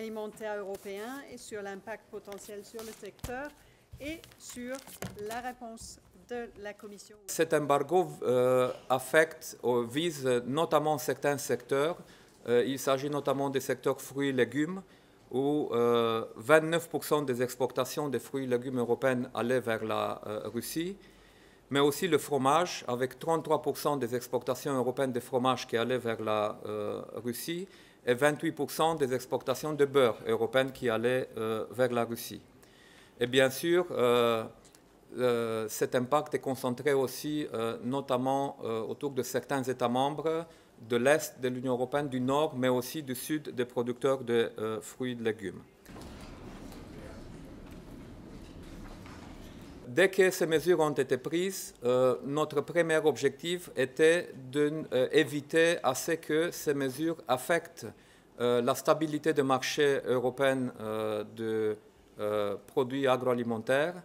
alimentaire européen et sur l'impact potentiel sur le secteur et sur la réponse de la Commission. Cet embargo affecte ou vise notamment certains secteurs. Il s'agit notamment des secteurs fruits et légumes où 29% des exportations des fruits et légumes européens allaient vers la Russie, mais aussi le fromage, avec 33% des exportations européennes de fromage qui allaient vers la Russie et 28% des exportations de beurre européennes qui allaient vers la Russie. Et bien sûr, cet impact est concentré aussi notamment autour de certains États membres de l'Est de l'Union européenne, du Nord, mais aussi du Sud des producteurs de fruits et de légumes. Dès que ces mesures ont été prises, notre premier objectif était d'éviter à ce que ces mesures affectent la stabilité du marché européen de produits agroalimentaires,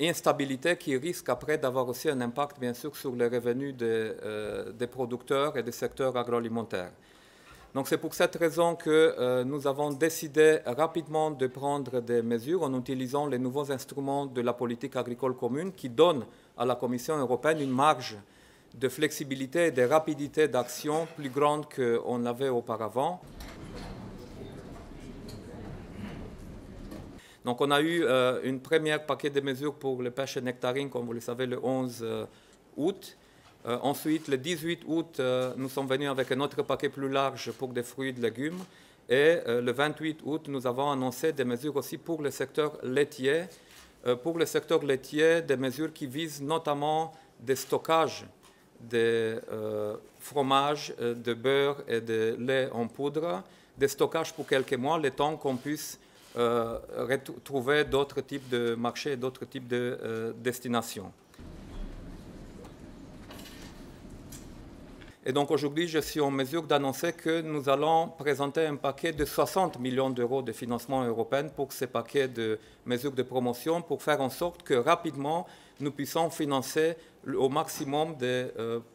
instabilité qui risque après d'avoir aussi un impact bien sûr sur les revenus des producteurs et des secteurs agroalimentaires. Donc c'est pour cette raison que nous avons décidé rapidement de prendre des mesures en utilisant les nouveaux instruments de la politique agricole commune qui donnent à la Commission européenne une marge de flexibilité et de rapidité d'action plus grande qu'on l'avait auparavant. Donc on a eu un premier paquet de mesures pour les pêches et nectarines, comme vous le savez, le 11 août. Ensuite, le 18 août, nous sommes venus avec un autre paquet plus large pour des fruits et des légumes. Et le 28 août, nous avons annoncé des mesures aussi pour le secteur laitier. Pour le secteur laitier, des mesures qui visent notamment des stockages de fromages, de beurre et de lait en poudre, des stockages pour quelques mois, le temps qu'on puisse retrouver d'autres types de marchés et d'autres types de destinations. Et donc aujourd'hui, je suis en mesure d'annoncer que nous allons présenter un paquet de 60 millions d'euros de financement européen pour ces paquets de mesures de promotion pour faire en sorte que rapidement, nous puissions financer au maximum des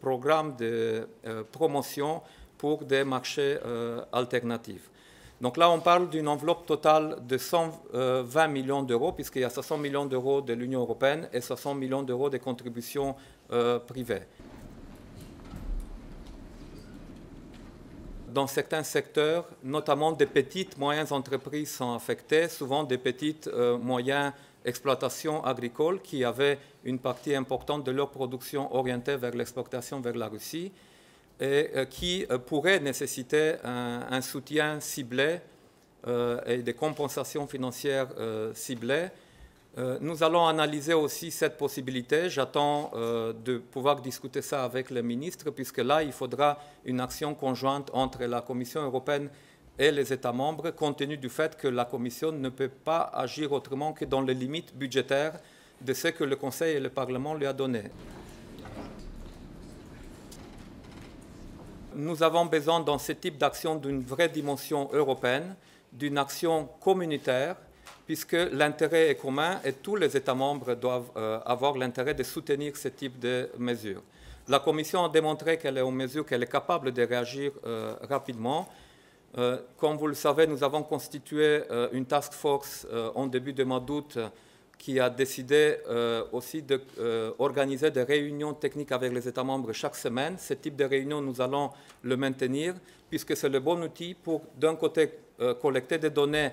programmes de promotion pour des marchés alternatifs. Donc là, on parle d'une enveloppe totale de 120 millions d'euros, puisqu'il y a 60 millions d'euros de l'Union européenne et 60 millions d'euros de contributions privées. Dans certains secteurs, notamment des petites, moyennes entreprises sont affectées, souvent des petites, moyennes exploitations agricoles qui avaient une partie importante de leur production orientée vers l'exportation vers la Russie, et qui pourrait nécessiter un soutien ciblé et des compensations financières ciblées. Nous allons analyser aussi cette possibilité. J'attends de pouvoir discuter ça avec les ministres, puisque là, il faudra une action conjointe entre la Commission européenne et les États membres, compte tenu du fait que la Commission ne peut pas agir autrement que dans les limites budgétaires de ce que le Conseil et le Parlement lui ont donné. Nous avons besoin dans ce type d'action d'une vraie dimension européenne, d'une action communautaire, puisque l'intérêt est commun et tous les États membres doivent avoir l'intérêt de soutenir ce type de mesures. La Commission a démontré qu'elle est en mesure, qu'elle est capable de réagir rapidement. Comme vous le savez, nous avons constitué une task force en début de mois d'août qui a décidé aussi d'organiser des réunions techniques avec les États membres chaque semaine. Ce type de réunion, nous allons le maintenir, puisque c'est le bon outil pour, d'un côté, collecter des données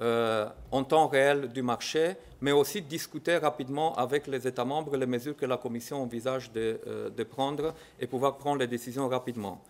en temps réel du marché, mais aussi discuter rapidement avec les États membres les mesures que la Commission envisage de prendre et pouvoir prendre les décisions rapidement.